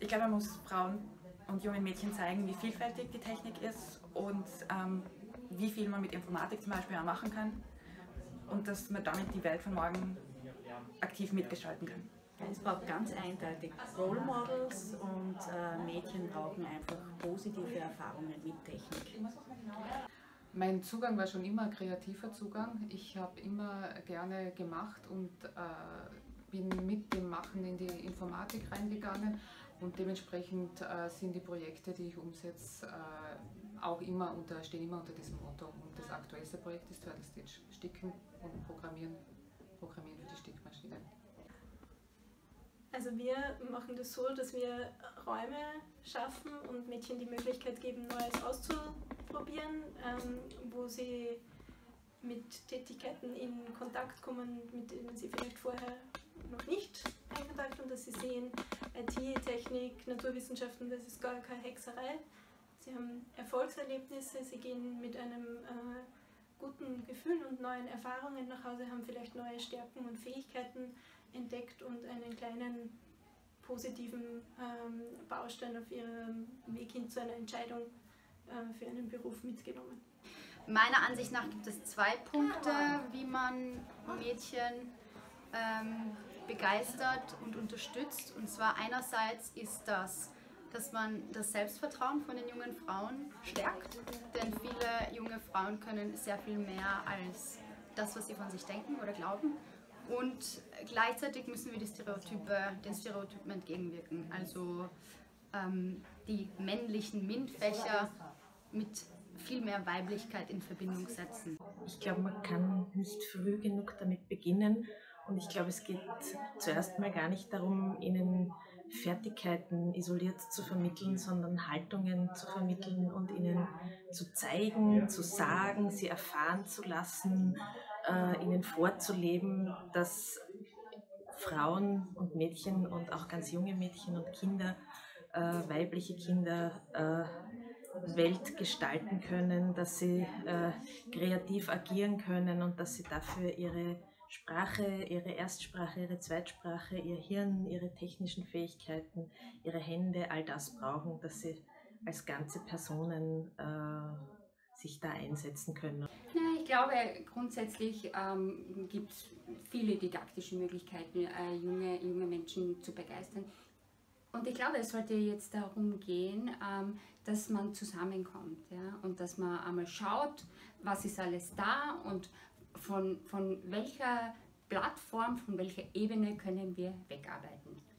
Ich glaube, man muss Frauen und jungen Mädchen zeigen, wie vielfältig die Technik ist und wie viel man mit Informatik zum Beispiel auch machen kann und dass man damit die Welt von morgen aktiv mitgestalten kann. Es braucht ganz eindeutig Role Models und Mädchen brauchen einfach positive Erfahrungen mit Technik. Mein Zugang war schon immer ein kreativer Zugang. Ich habe immer gerne gemacht und bin mit dem Machen in die Informatik reingegangen und dementsprechend sind die Projekte, die ich umsetze, auch immer stehen immer unter diesem Motto. Und das aktuellste Projekt ist Turtle Stitch. Sticken und Programmieren für die Stickmaschine. Also wir machen das so, dass wir Räume schaffen und Mädchen die Möglichkeit geben, Neues auszuprobieren, wo sie mit Tätigkeiten in Kontakt kommen, mit denen sie vielleicht vorher noch nicht in Kontakt kommen, dass sie sehen, IT, Technik, Naturwissenschaften, das ist gar keine Hexerei. Sie haben Erfolgserlebnisse, sie gehen mit einem guten Gefühl und neuen Erfahrungen nach Hause, haben vielleicht neue Stärken und Fähigkeiten entdeckt und einen kleinen positiven Baustein auf ihrem Weg hin zu einer Entscheidung für einen Beruf mitgenommen. Meiner Ansicht nach gibt es zwei Punkte, wie man Mädchen begeistert und unterstützt. Und zwar einerseits ist das, dass man das Selbstvertrauen von den jungen Frauen stärkt, denn viele junge Frauen können sehr viel mehr als das, was sie von sich denken oder glauben. Und gleichzeitig müssen wir den Stereotypen entgegenwirken, also die männlichen MINT-Fächer mit viel mehr Weiblichkeit in Verbindung setzen. Ich glaube, man kann nicht früh genug damit beginnen und ich glaube, es geht zuerst mal gar nicht darum, ihnen Fertigkeiten isoliert zu vermitteln, sondern Haltungen zu vermitteln und ihnen zu zeigen, zu sagen, sie erfahren zu lassen, ihnen vorzuleben, dass Frauen und Mädchen und auch ganz junge Mädchen und Kinder, weibliche Kinder, Welt gestalten können, dass sie kreativ agieren können und dass sie dafür ihre Sprache, ihre Erstsprache, ihre Zweitsprache, ihr Hirn, ihre technischen Fähigkeiten, ihre Hände, all das brauchen, dass sie als ganze Personen sich da einsetzen können. Ich glaube, grundsätzlich gibt es viele didaktische Möglichkeiten, junge Menschen zu begeistern. Und ich glaube, es sollte jetzt darum gehen, dass man zusammenkommt, ja? Und dass man einmal schaut, was ist alles da und von welcher Plattform, von welcher Ebene können wir wegarbeiten.